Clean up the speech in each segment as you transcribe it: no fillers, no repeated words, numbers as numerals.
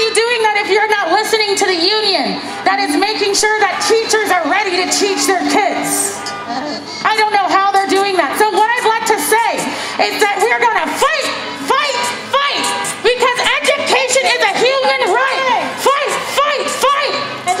you doing that if you're not listening to the union that is making sure that teachers are ready to teach their kids? I don't know how they're doing that. So what I'd like to say is that we're going to fight, fight, fight, because education is a human right. Fight, fight,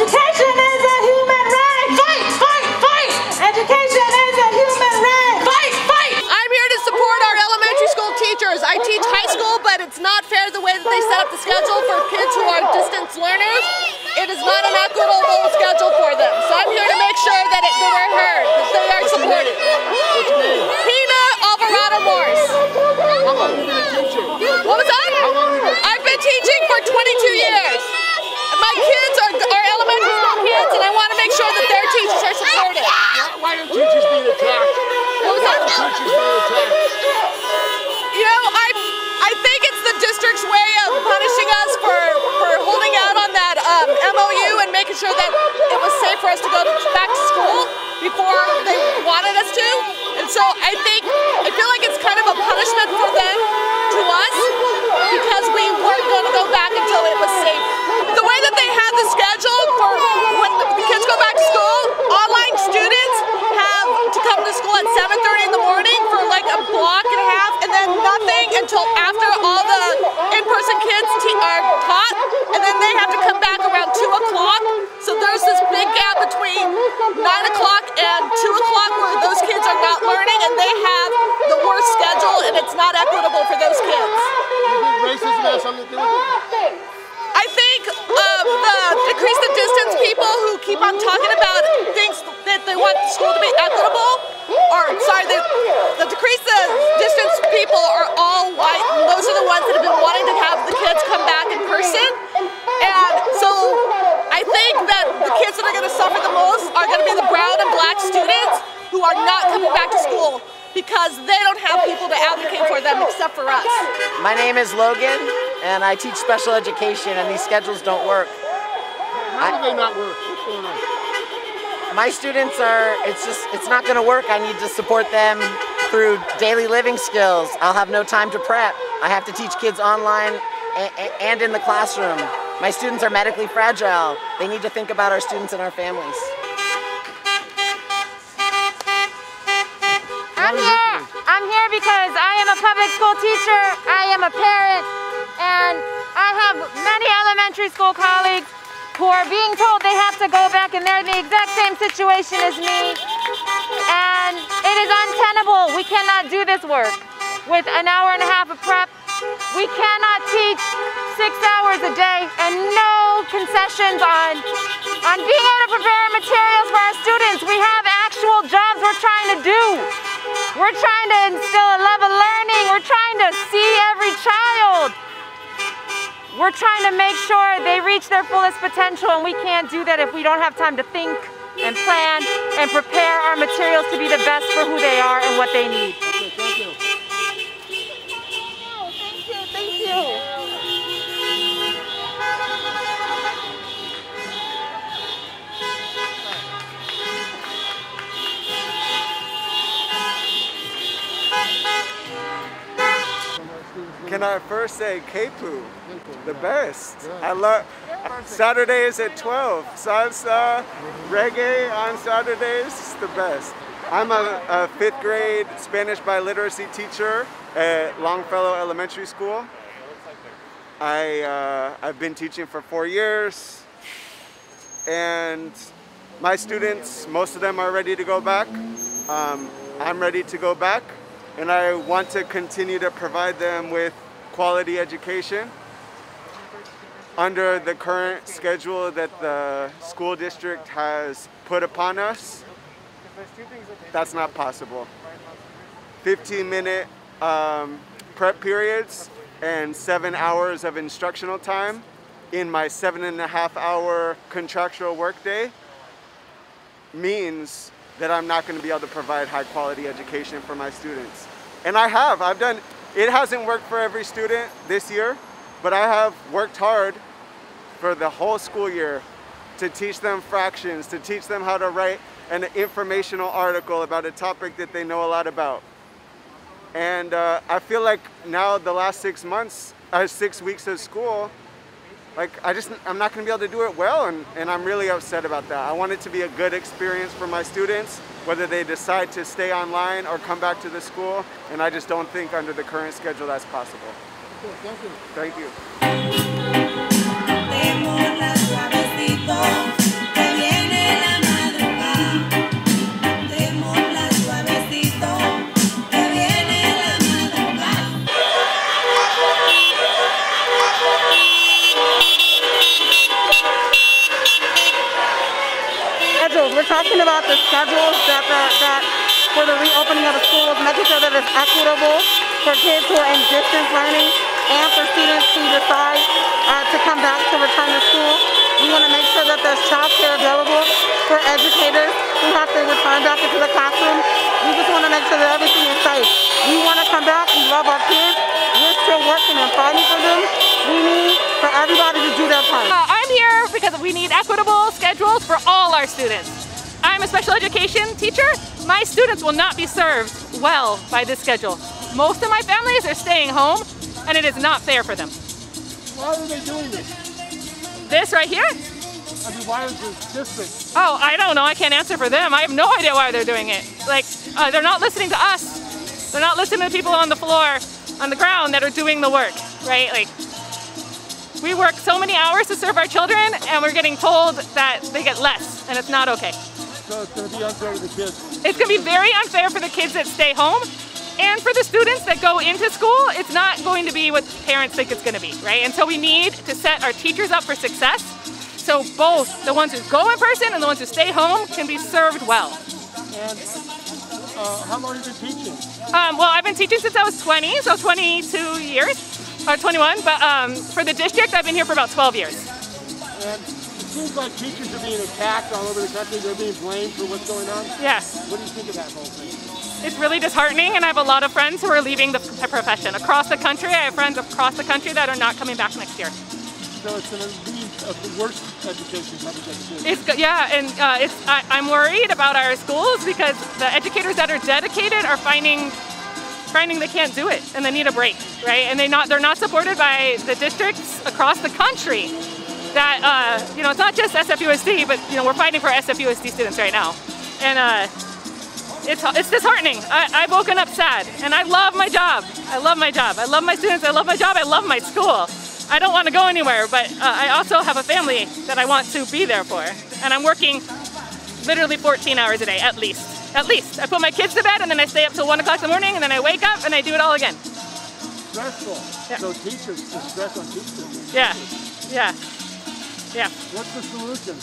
fight. Education is a human right. Fight, fight, fight. Education is a human right. Fight, fight. I'm here to support our elementary school teachers. I teach high school, but it's not fair the way that they set up the schedule for kids who are distance learners. It is not an equitable schedule for them. So I'm here to make sure that they're heard, that they are supported. Pina Alvarado Morse. How long have you been teaching? What was that? I've been teaching for 22 years. My kids are elementary school kids, and I want to make sure that their teachers are supported. Why are teachers being attacked? What was that? Teachers being attacked. You know, I think it's the district's way of punishing us for holding out on that MOU and making sure that it was safe for us to go back to school before they wanted us to. And so I feel like it's kind of a punishment for them to us because we weren't going to go back until it was safe. The way that they had the schedule for when the kids go back to school, online students have to come to school at 7:30 in the morning for like a block and a half, and then nothing until after all the in-person kids are taught, and then they have to come back around 2 o'clock. So there's this big gap between 9 o'clock and 2 o'clock where those kids are not learning, and they have the worst schedule, and it's not equitable for those kids. Do you think racism has something to do with it? I think the decrease the distance people who keep on talking about things that they want school to be equitable, or sorry, the decrease the distance people are all white. Those are the ones that have been wanting to have the kids come back in person, and so I think that the kids that are going to suffer the most are going to be the brown and black students who are not coming back to school because they don't have people to advocate for them except for us. My name is Logan, and I teach special education, and these schedules don't work. How do they not work? What's going on? My students are, it's not gonna work. I need to support them through daily living skills. I'll have no time to prep. I have to teach kids online and in the classroom. My students are medically fragile. They need to think about our students and our families. I'm here because I am a public school teacher, I am a parent, and I have many elementary school colleagues who are being told they have to go back and they're in the exact same situation as me, and it is untenable. We cannot do this work with an hour and a half of prep. We cannot teach 6 hours a day and no concessions on being able to prepare materials for our students. We have actual jobs we're trying to do. We're trying to instill a love of learning. We're trying to see every child. We're trying to make sure they reach their fullest potential, and we can't do that if we don't have time to think and plan and prepare our materials to be the best for who they are and what they need. Okay, thank you. Oh, thank you, thank you. Can I first say Keipu, the best. I love, Saturday is at 12, salsa, reggae on Saturdays is the best. I'm a 5th grade Spanish biliteracy teacher at Longfellow Elementary School. I've been teaching for 4 years, and my students, most of them are ready to go back. I'm ready to go back. And I want to continue to provide them with quality education under the current schedule that the school district has put upon us. That's not possible. 15-minute prep periods and 7 hours of instructional time in my 7.5-hour contractual workday means that I'm not going to be able to provide high quality education for my students. And it hasn't worked for every student this year, but I have worked hard for the whole school year to teach them fractions, to teach them how to write an informational article about a topic that they know a lot about. And I feel like now the last 6 weeks of school, like I'm not going to be able to do it well, and I'm really upset about that. I want it to be a good experience for my students, whether they decide to stay online or come back to the school, and I just don't think under the current schedule that's possible. Thank you. Thank you. We're talking about the schedules that for the reopening of the schools, making sure that it's equitable for kids who are in distance learning and for students who decide to come back to return to school. We want to make sure that there's childcare available for educators who have to return back into the classroom. We just want to make sure that everything is safe. We want to come back. We love our kids. We're still working and fighting for them. We need for everybody to do their part. I'm here because we need equitable schedules for all our students. I'm a special education teacher. My students will not be served well by this schedule. Most of my families are staying home, and it is not fair for them. Why are they doing this? This right here? I mean, why is this different? Oh, I don't know. I can't answer for them. I have no idea why they're doing it. Like, they're not listening to us. They're not listening to the people on the floor, on the ground that are doing the work, right? Like, we work so many hours to serve our children, and we're getting told that they get less, and it's not okay. So it's going to be unfair for the kids. It's going to be very unfair for the kids that stay home, and for the students that go into school, it's not going to be what parents think it's going to be, right? And so we need to set our teachers up for success, so both the ones who go in person and the ones who stay home can be served well. And how long have you been teaching? Well, I've been teaching since I was 20, so 22 years. Or 21, but for the district, I've been here for about 12 years. And it seems like teachers are being attacked all over the country. They're being blamed for what's going on. Yes. What do you think of that whole thing? It's really disheartening, and I have a lot of friends who are leaving the profession. Across the country, I have friends across the country that are not coming back next year. So it's going to be the worst education public education. It's, yeah, and I'm worried about our schools because the educators that are dedicated are finding they can't do it, and they need a break, right? And they're not supported by the districts across the country. That you know, it's not just SFUSD, but you know, we're fighting for SFUSD students right now, and it's disheartening. I've woken up sad, and I love my job. I love my job. I love my students. I love my job. I love my school. I don't want to go anywhere, but I also have a family that I want to be there for, and I'm working literally 14 hours a day at least. At least. I put my kids to bed, and then I stay up till 1 o'clock in the morning, and then I wake up, and I do it all again. Stressful. Yeah. So teachers, the stress on teachers. Yeah. Yeah. Yeah. What's the solution?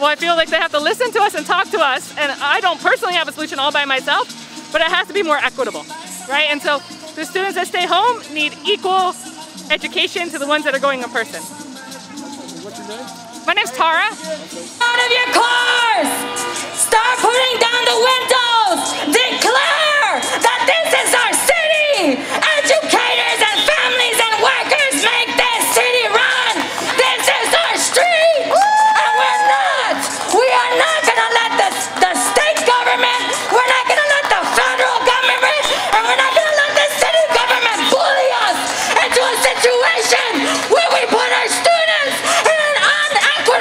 Well, I feel like they have to listen to us and talk to us, and I don't personally have a solution all by myself, but it has to be more equitable, right? And so the students that stay home need equal education to the ones that are going in person. What's your name? My name's Tara. Out of your cars! Start putting down the windows! Declare that this is our city! Educators and families and workers make this city run! This is our street! And we are not gonna let the state government, we're not gonna let the federal government, and we're not gonna let the city government bully us into a situation where we put our students and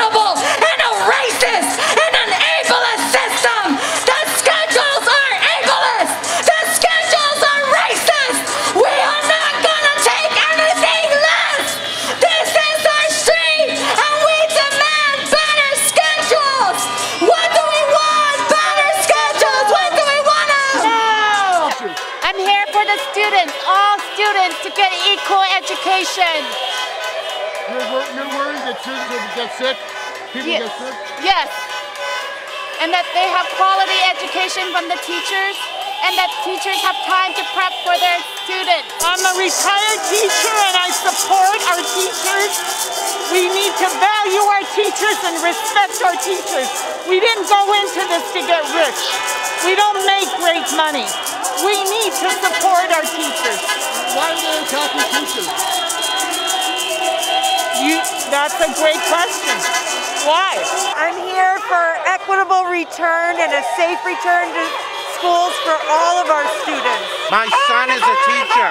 a racist and an ableist system. The schedules are ableist. The schedules are racist. We are not gonna take anything less. This is our street, and we demand better schedules. What do we want? Better schedules. What do we want? No. I'm here for the students, all students, to get equal education. You're worried that children get sick? People get sick? Yes. And that they have quality education from the teachers, and that teachers have time to prep for their students. I'm a retired teacher, and I support our teachers. We need to value our teachers and respect our teachers. We didn't go into this to get rich. We don't make great money. We need to support our teachers. Why are they attacking teachers? That's a great question. Why? I'm here for equitable return and a safe return to schools for all of our students. My son is a teacher,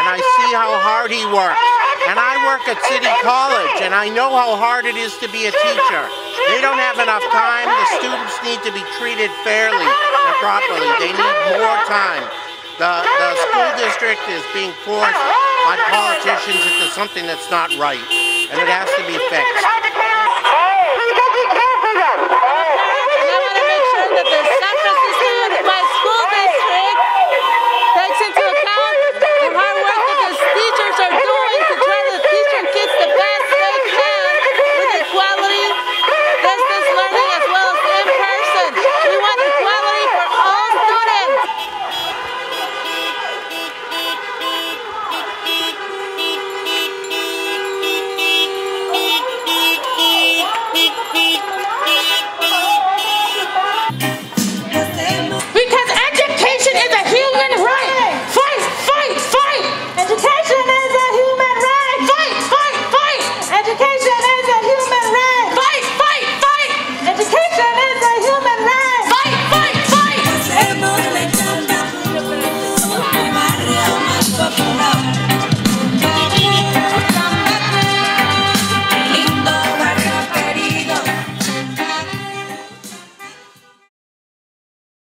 and I see how hard he works. And I work at City College, and I know how hard it is to be a teacher. They don't have enough time. The students need to be treated fairly and properly. They need more time. The school district is being forced by politicians into something that's not right, and it has to be fixed.